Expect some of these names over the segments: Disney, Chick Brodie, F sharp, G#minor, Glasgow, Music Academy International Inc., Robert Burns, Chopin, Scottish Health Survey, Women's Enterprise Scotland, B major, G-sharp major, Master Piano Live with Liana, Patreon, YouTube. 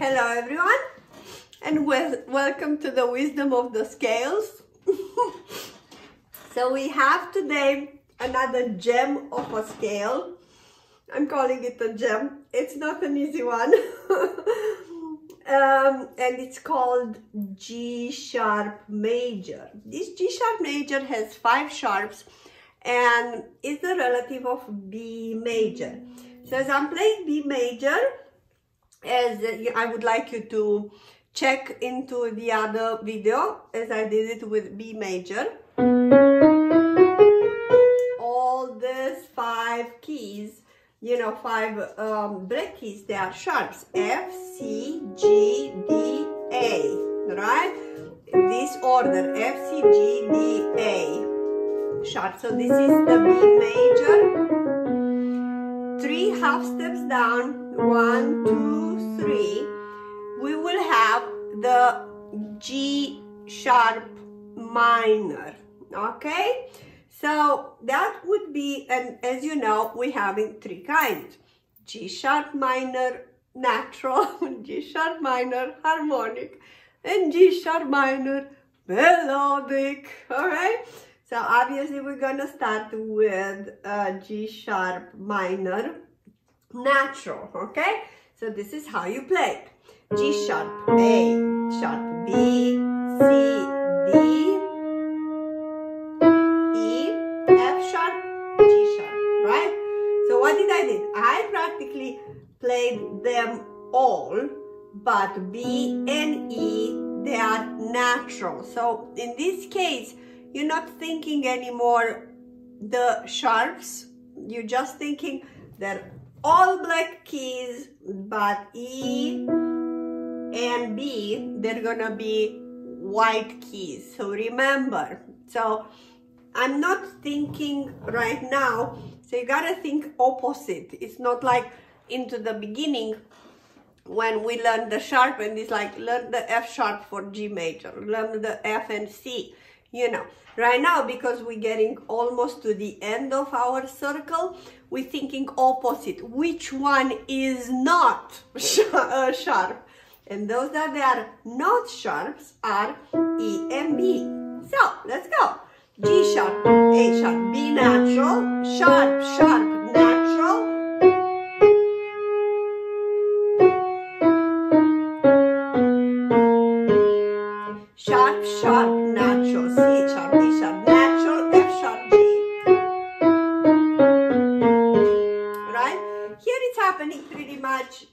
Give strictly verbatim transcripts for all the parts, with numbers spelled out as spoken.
Hello everyone, and wel welcome to the Wisdom of the Scales. So we have today another gem of a scale. I'm calling it a gem. It's not an easy one. Um, and it's called G-sharp major. This G-sharp major has five sharps and is the relative of B major. So as I'm playing B major, as I would like you to check into the other video, as I did it with B major, all these five keys, you know, five um, break keys, they are sharps: F, C, G, D, A, right? This order: F, C, G, D, A sharp. So this is the B major. Three half steps down, one, two, three, we will have the G sharp minor, okay? So that would be, and as you know, we're having three kinds: G sharp minor natural, G sharp minor harmonic, and G sharp minor melodic. All right. So obviously we're gonna start with uh, G sharp minor natural. Okay. So this is how you play it: G sharp, A sharp, B, C, D, practically played them all, but B and E, they are natural. So in this case, you're not thinking anymore the sharps, you're just thinking they're all black keys, but E and B, they're gonna be white keys. So remember, so I'm not thinking right now. So you gotta think opposite. It's not like into the beginning when we learn the sharp and it's like learn the F sharp for G major, learn the F and C, you know. Right now, because we're getting almost to the end of our circle, we're thinking opposite. Which one is not sharp? And those that are not sharps are E and B. So let's go. G sharp, A sharp, B natural, sharp, sharp, natural, sharp, sharp, natural, C sharp, D sharp, natural, F sharp, G. Right? Here it's happening pretty much.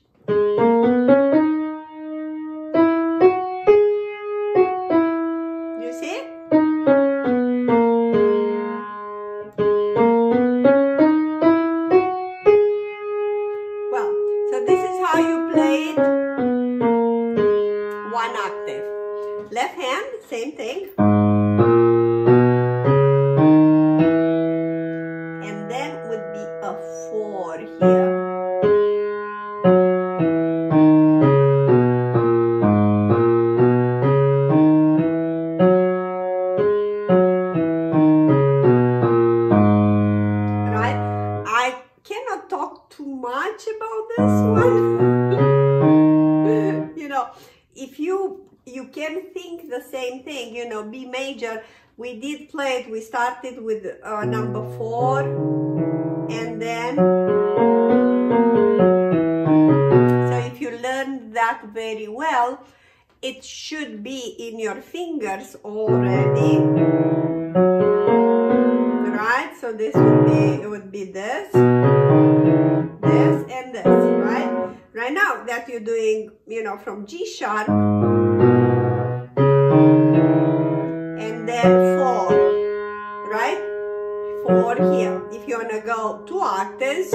We did play it, we started with uh, number four, and then, so if you learned that very well, it should be in your fingers already, right? So this would be, it would be this, this, and this, right? Right now that you're doing, you know, from G sharp, four, right? Four here. If you want to go two octaves,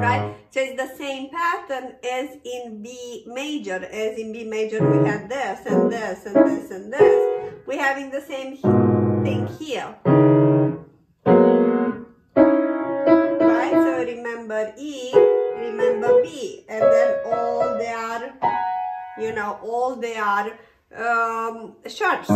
right? So it's the same pattern as in B major. As in B major, we had this and this and this and this. We're having the same thing here. Remember E, remember B, and then all they are, you know, all they are um, sharps.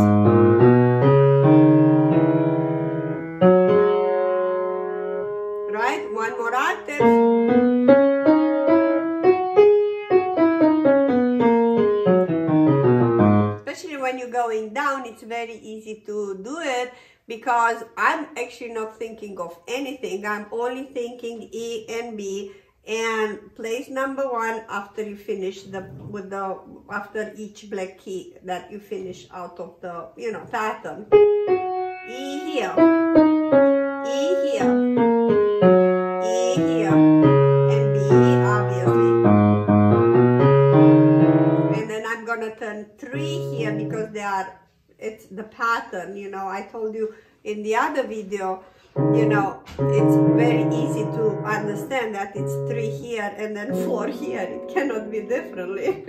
when you're going down, it's very easy to do it because I'm actually not thinking of anything. I'm only thinking E and B and place number one after you finish the with the after each black key that you finish out of the you know pattern. E here, E here, E here. Turn three here because they are it's the pattern. You know, I told you in the other video, you know, it's very easy to understand that it's three here and then four here. It cannot be differently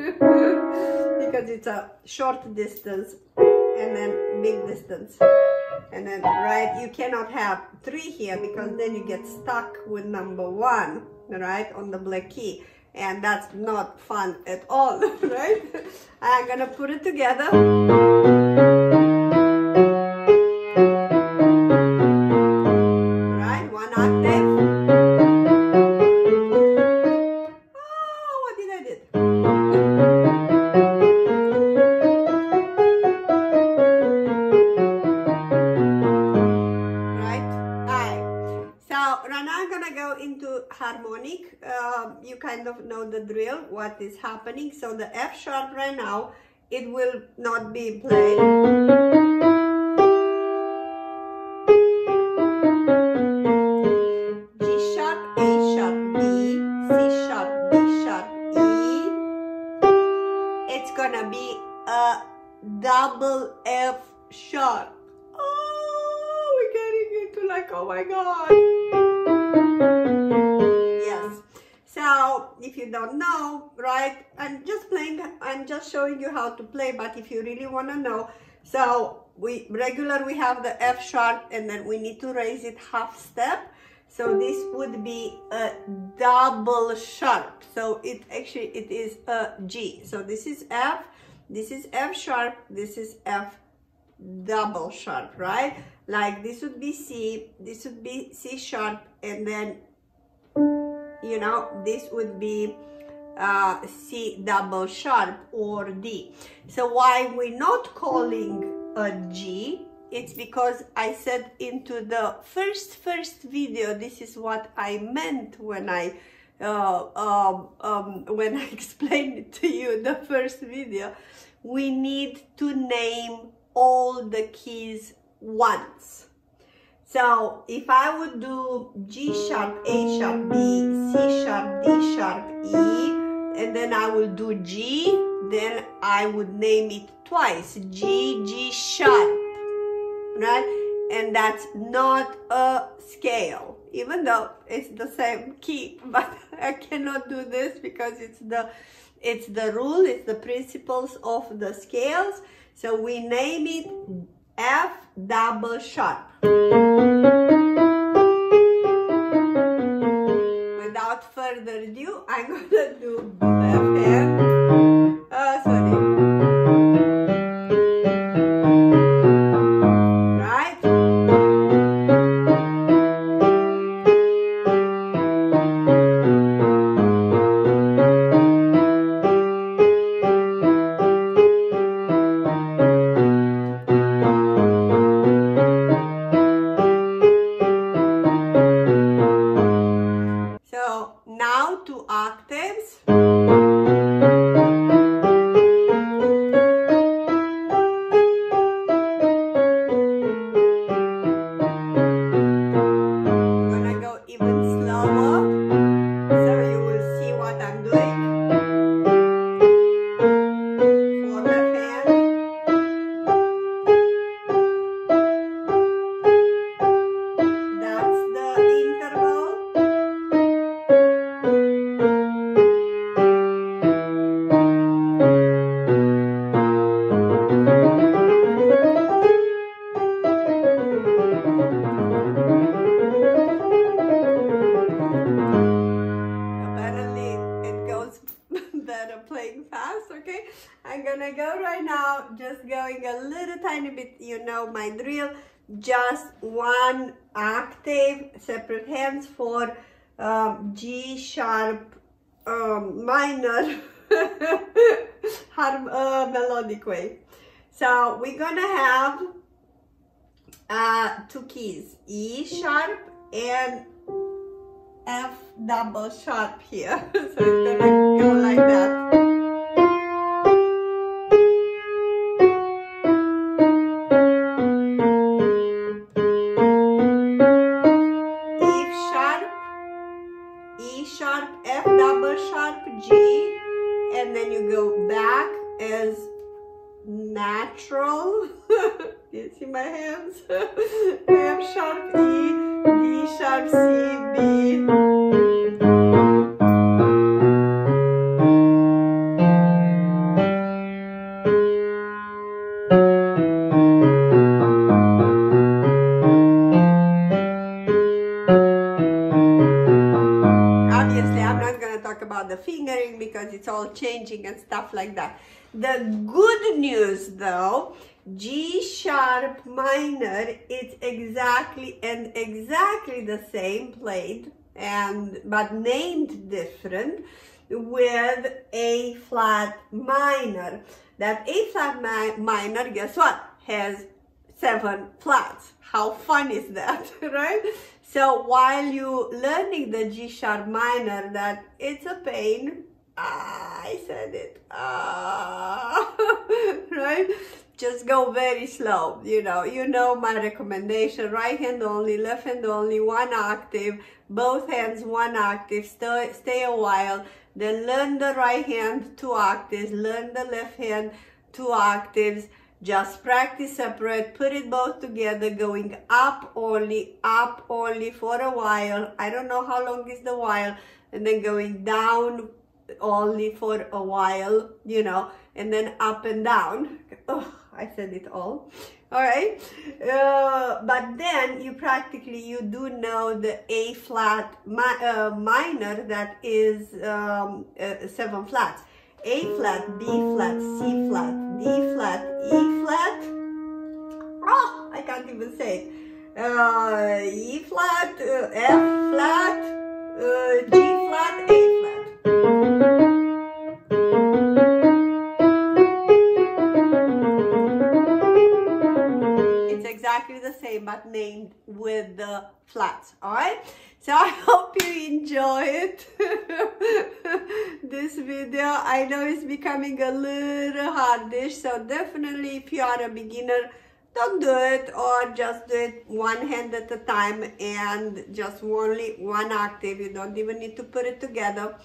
because it's a short distance and then big distance and then right. You cannot have three here because then you get stuck with number one, right, on the black key. And that's not fun at all, right? I'm gonna put it together. Right, one octave. Oh, what did I do? Right, aye. So right now I'm gonna go into harmonic. Uh, you kind of know the drill, what is happening. So the F sharp right now, it will not be played. G sharp, A sharp, B, C sharp, B sharp, E. It's gonna be a double F sharp. Oh, we're getting into like, oh my God. Now, if you don't know, right, I'm just playing, I'm just showing you how to play, but if you really want to know, so we regular, we have the F sharp and then we need to raise it half step. So this would be a double sharp. So it actually, it is a G. So this is F, this is F sharp, this is F double sharp, right? Like this would be C, this would be C sharp, and then you know, this would be uh, C double sharp or D. So why we're not calling a G, it's because I said into the first, first video, this is what I meant when I, uh, um, um, when I explained it to you in the first video. We need to name all the keys once. So if I would do G sharp, A sharp, B, C sharp, D sharp, E, and then I will do G, then I would name it twice, G, G sharp, right? And that's not a scale, even though it's the same key, but I cannot do this because it's the, it's the rule, it's the principles of the scales. So we name it F double sharp. Without further ado, I'm gonna do left hand. Oh, sorry. Right? My drill, just one octave, separate hands for um, G sharp um, minor harm, uh, melodic way. So we're gonna have uh, two keys, E sharp and F double sharp here. So it's gonna go like that. F sharp, E, B sharp, C, B. Obviously, I'm not going to talk about the fingering because it's all changing and stuff like that. The good news, though, G sharp minor, it's exactly and exactly the same played and but named different with A flat minor. That A flat mi minor, guess what, has seven flats. How fun is that, right? So while you learning the G sharp minor, that it's a pain. Ah, I said it. Ah, right? Just go very slow, you know, you know my recommendation, right hand only, left hand only, one octave, both hands one octave, stay, stay a while, then learn the right hand two octaves, learn the left hand two octaves, just practice separate, put it both together, going up only, up only for a while, I don't know how long is the while, and then going down only for a while, you know, and then up and down. Oh, I said it all. All right. Uh, but then you practically, you do know the A flat mi uh, minor that is um, uh, seven flats. A flat, B flat, C flat, D flat, E flat. Oh, I can't even say it. Uh, E flat, uh, F flat, uh, G flat, A flat. The same but named with the flats. All right, so I hope you enjoy it. This video, I know it's becoming a little hardish, so definitely if you are a beginner, don't do it, or just do it one hand at a time and just only one octave. You don't even need to put it together.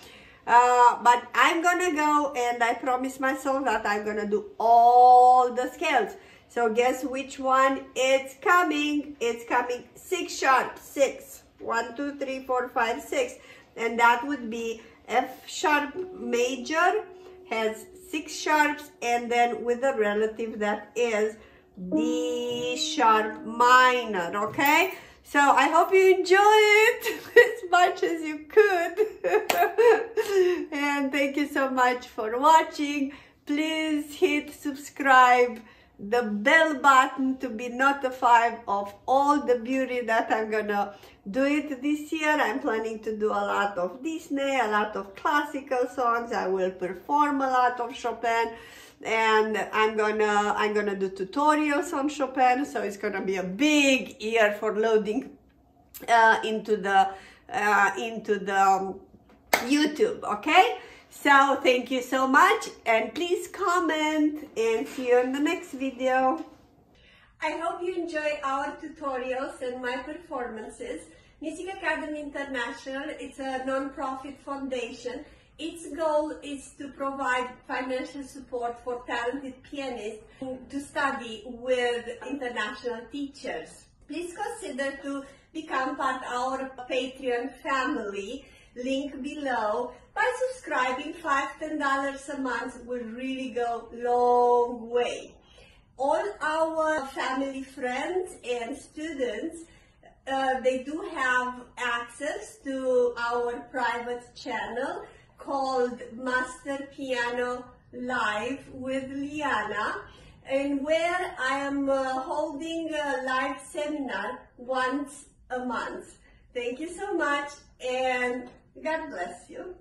Uh, but I'm gonna go, and I promise myself that I'm gonna do all the scales. So guess which one it's coming? It's coming six sharp, six. One, two, three, four, five, six. And that would be F sharp major has six sharps, and then with a relative that is D sharp minor, okay? So I hope you enjoy it as much as you could. And thank you so much for watching. Please hit subscribe, the bell button, to be notified of all the beauty that I'm gonna do it this year. I'm planning to do a lot of Disney, a lot of classical songs. I will perform a lot of Chopin, and I'm gonna I'm gonna do tutorials on Chopin. So it's gonna be a big year for loading uh, into the uh, into the um, YouTube. Okay. So thank you so much, and please comment, and see you in the next video. I hope you enjoy our tutorials and my performances. Music Academy International, it's a non-profit foundation. Its goal is to provide financial support for talented pianists to study with international teachers. Please consider to become part of our Patreon family. Link below. By subscribing, five dollars, ten dollars a month will really go long way. All our family, friends and students, uh, they do have access to our private channel called Master Piano Live with Liana, and where I am uh, holding a live seminar once a month. Thank you so much, and God bless you.